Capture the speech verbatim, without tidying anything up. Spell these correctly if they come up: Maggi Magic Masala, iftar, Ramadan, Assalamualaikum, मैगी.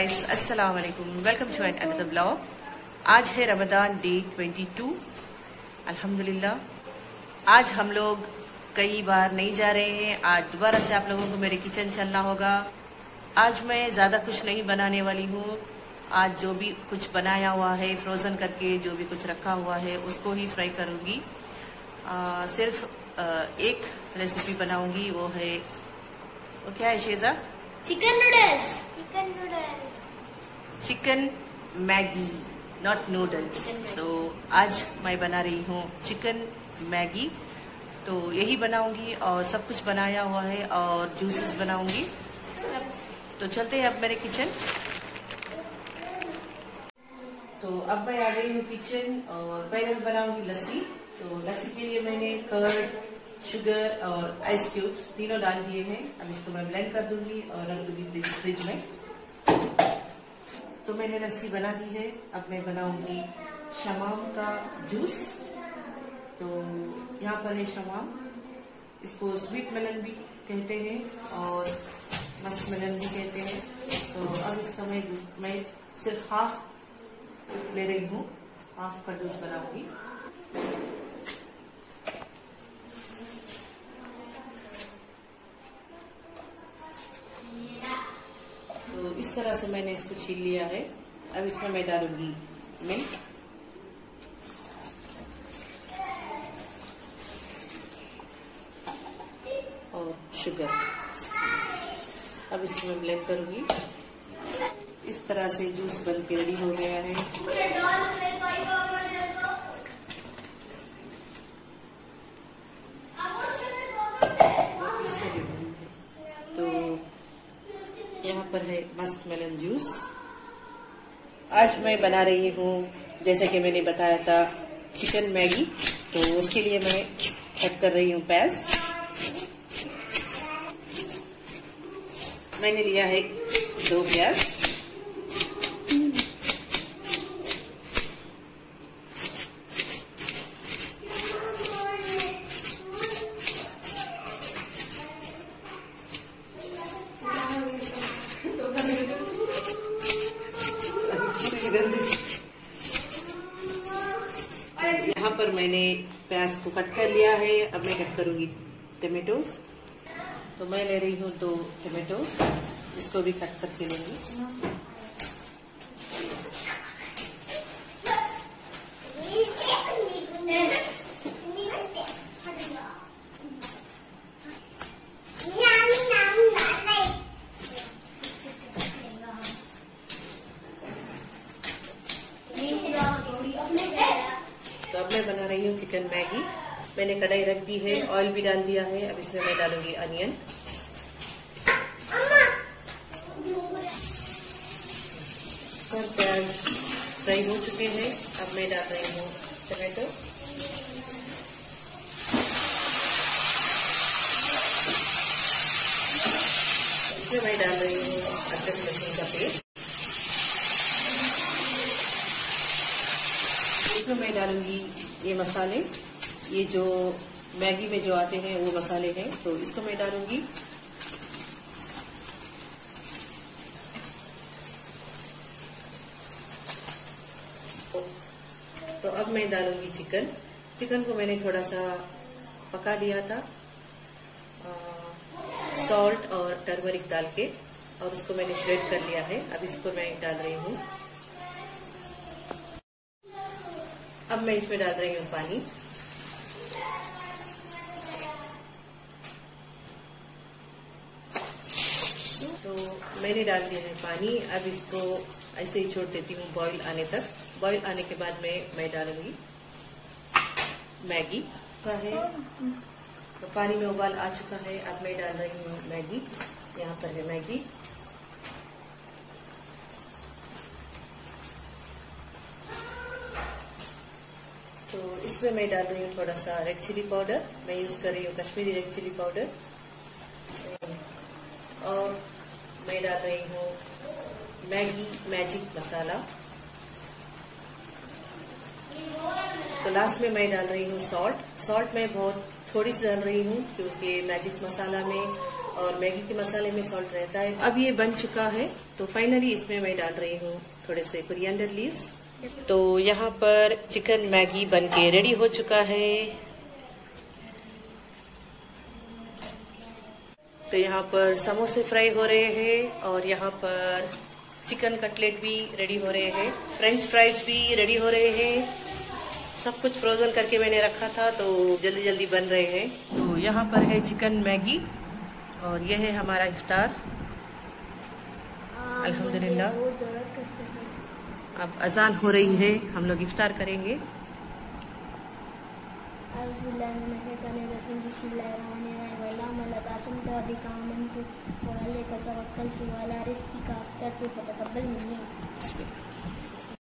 Guys, अस्सलामुअलैकुम। Welcome to an another blog. आज है रमजान डे बाईस। अल्हम्दुलिल्लाह आज हम लोग कई बार नहीं जा रहे हैं। आज दोबारा से आप लोगों को मेरे किचन चलना होगा। आज मैं ज्यादा कुछ नहीं बनाने वाली हूँ। आज जो भी कुछ बनाया हुआ है, फ्रोजन करके जो भी कुछ रखा हुआ है, उसको ही फ्राई करूंगी। आ, सिर्फ आ, एक रेसिपी बनाऊंगी, वो है वो क्या है शेजा, chicken noodles. Chicken noodles, chicken मैगी, not noodles. तो आज मैं बना रही हूँ चिकन मैगी, तो यही बनाऊंगी और सब कुछ बनाया हुआ है और जूसेस बनाऊंगी। तो चलते हैं अब मेरे किचन। तो अब मैं आ गई हूँ किचन और पहले मैं बनाऊंगी लस्सी। तो लस्सी के लिए मैंने कर्ड, शुगर और आइस क्यूब्स तीनों डाल दिए हैं। अब इसको मैं ब्लेंड कर दूंगी और रख दूंगी फ्रिज में। तो मैंने लस्सी बना दी है। अब मैं बनाऊंगी शमाम का जूस। तो यहाँ पर है शमाम, इसको स्वीट मेलन भी कहते हैं और मस्त मेलन भी कहते हैं। तो अब इसका मैं मैं सिर्फ हाफ ले रही हूँ, हाफ का जूस बनाऊंगी। इस तरह से मैंने इसको छील लिया है। अब इसमें मैं डालूंगी मिल्क। और शुगर। अब इसको मैं ब्लेंड करूंगी। इस तरह से जूस बन के रेडी हो गया है। यहाँ पर है मस्क मेलन जूस। आज मैं बना रही हूँ, जैसे कि मैंने बताया था, चिकन मैगी। तो उसके लिए मैं कट कर रही हूँ प्याज। मैंने लिया है दो प्याज। यहाँ पर मैंने प्याज को कट कर लिया है। अब मैं कट करूंगी टमेटोस। तो मैं ले रही हूँ दो टमेटोस, इसको भी कट करके लूंगी। बना रही हूँ चिकन मैगी। मैंने कढ़ाई रख दी है, ऑयल भी डाल दिया है। अब इसमें मैं डालूंगी अनियन। प्याज फ्राई हो चुके हैं। अब मैं डाल रही हूँ टमाटो। इसमें मैं डाल रही हूँ अदरक लहसुन का पेस्ट। इसमें मैं डालूंगी ये मसाले, ये जो मैगी में जो आते हैं वो मसाले हैं। तो इसको मैं डालूंगी। तो अब मैं डालूंगी चिकन। चिकन को मैंने थोड़ा सा पका लिया था, सॉल्ट और टर्मरिक डाल के, और उसको मैंने श्रेड कर लिया है। अब इसको मैं डाल रही हूँ। अब मैं इसमें डाल रही हूँ पानी। तो मैंने डाल दिया है पानी। अब इसको ऐसे ही छोड़ देती हूँ बॉईल आने तक। बॉईल आने के बाद मैं मैं डालूंगी मैगी का है। तो पानी में उबाल आ चुका है। अब मैं डाल रही हूँ मैगी। यहाँ पर है मैगी। तो इसमें मैं डाल रही हूँ थोड़ा सा रेड चिली पाउडर। मैं यूज कर रही हूँ कश्मीरी रेड चिली पाउडर। और मैं डाल रही हूँ मैगी मैजिक मसाला। तो लास्ट में मैं डाल रही हूँ सॉल्ट। सॉल्ट मैं बहुत थोड़ी सी डाल रही हूँ, क्योंकि मैजिक मसाला में और मैगी के मसाले में सॉल्ट रहता है। अब ये बन चुका है तो फाइनली इसमें मैं डाल रही हूँ थोड़े से कोरिएंडर लीव्स। तो यहाँ पर चिकन मैगी बनके रेडी हो चुका है। तो यहाँ पर समोसे फ्राई हो रहे हैं और यहाँ पर चिकन कटलेट भी रेडी हो रहे हैं, फ्रेंच फ्राइज भी रेडी हो रहे हैं। सब कुछ फ्रोजन करके मैंने रखा था तो जल्दी जल्दी बन रहे हैं। तो यहाँ पर है चिकन मैगी और यह है हमारा इफ्तार। अल्हम्दुलिल्लाह अब अजान हो रही है, हम लोग इफ्तार करेंगे।